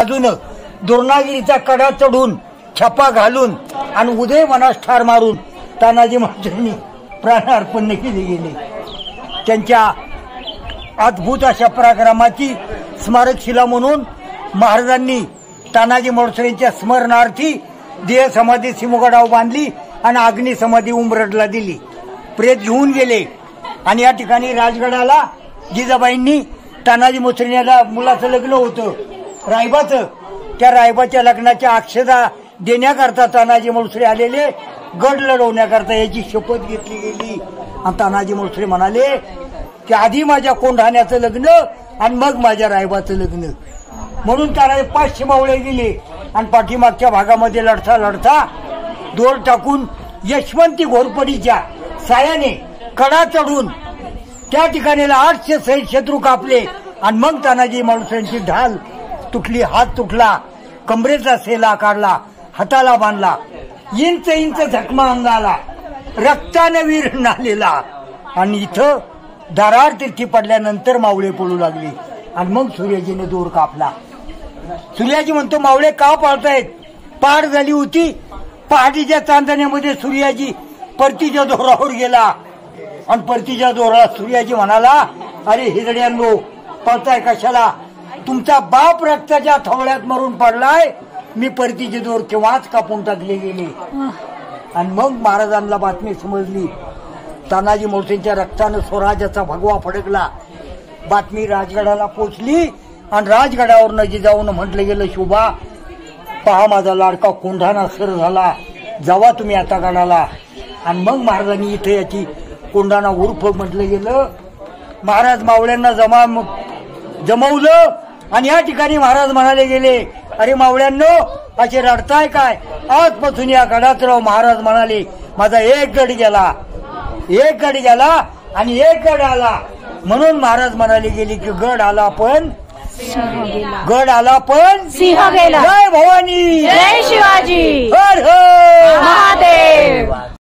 बाजून दुर्नागिरीचा कडा चढून छापा घालून आणि उदय वनास ठार मारून तानाजी महाराजांनी प्राणार्पण केले गेले। त्यांच्या अद्भुत अशा पराक्रमाची स्मारकशिला म्हणून महाराजांनी तानाजी मोडसरेंच्या स्मरणार्थी देह समाधी सिमोगाडाव बांधली आणि अग्नी समाधी उंबरडला दिली। प्रेत घेऊन गेले आणि या ठिकाणी राजगडाला जिजाबाईंनी तानाजी मोडसरेंना मुलाचं लग्न होतं रायबाचं, त्या रायबाच्या लग्नाच्या अक्षता देण्याकरता तानाजी मोडसरे आलेले, गड लढवण्याकरता याची शपथ घेतली गेली। आणि तानाजी मोडसरे म्हणाले की आधी माझ्या कोंढाण्याचं लग्न आणि मग माझ्या रायबाचं लग्न, म्हणून तानाजी 500 मावळे गेले आणि पाठीमागच्या भागामध्ये लढता लढता दोर टाकून यशवंती घोरपडीच्या सायाने कडा चढून त्या ठिकाणीला 800 सैल शत्रू कापले आणि मग तानाजी मोडसरेंची ढाल तुटली, हात तुटला, कमरेचा सेला काढला, हाताला बांधला, इंच इंच जखमा अंगाला, रक्ताने वीर नालेला आणि इथं दरार तिरकी पडल्यानंतर मावळे पडू लागले आणि मग सूर्याजीने दोर कापला। सूर्याजी म्हणतो मावळे का पाळतायत, पहाट झाली होती, पहाटीच्या चांदण्यामध्ये सूर्याजी परतीच्या दोरावर गेला आणि परतीच्या दोराला सूर्याजी म्हणाला अरे हिजड्यांनो पळताय कशाला, तुमचा बाप रक्ताच्या थवळ्यात मरून पडलाय, मी परतीची दोर केव्हाच कापून टाकले गेले। आणि मग महाराजांना बातमी समजली, तानाजी मोडसरेंच्या रक्तानं स्वराज्याचा भगवा फडकला। बातमी राजगडाला पोचली आणि राजगडावर जिजाऊन म्हटलं गेलं शोभा पहा माझा लाडका कोंढाणा सर झाला, जावा तुम्ही आता गडाला। आणि मग महाराजांनी इथे याची कोंढाणा उर्फ म्हटलं गेलं। महाराज मावळ्यांना जमवलं आणि या ठिकाणी महाराज म्हणाले गेले अरे मावळ्यांनो असे रडताय काय, आजपासून या गडात राव। महाराज म्हणाले माझा एक गड गेला आणि एक गड आला, म्हणून महाराज म्हणाले गेले की गड आला पण सिंह गेला। जय भवानी, जय शिवाजी, हर हर महादेव।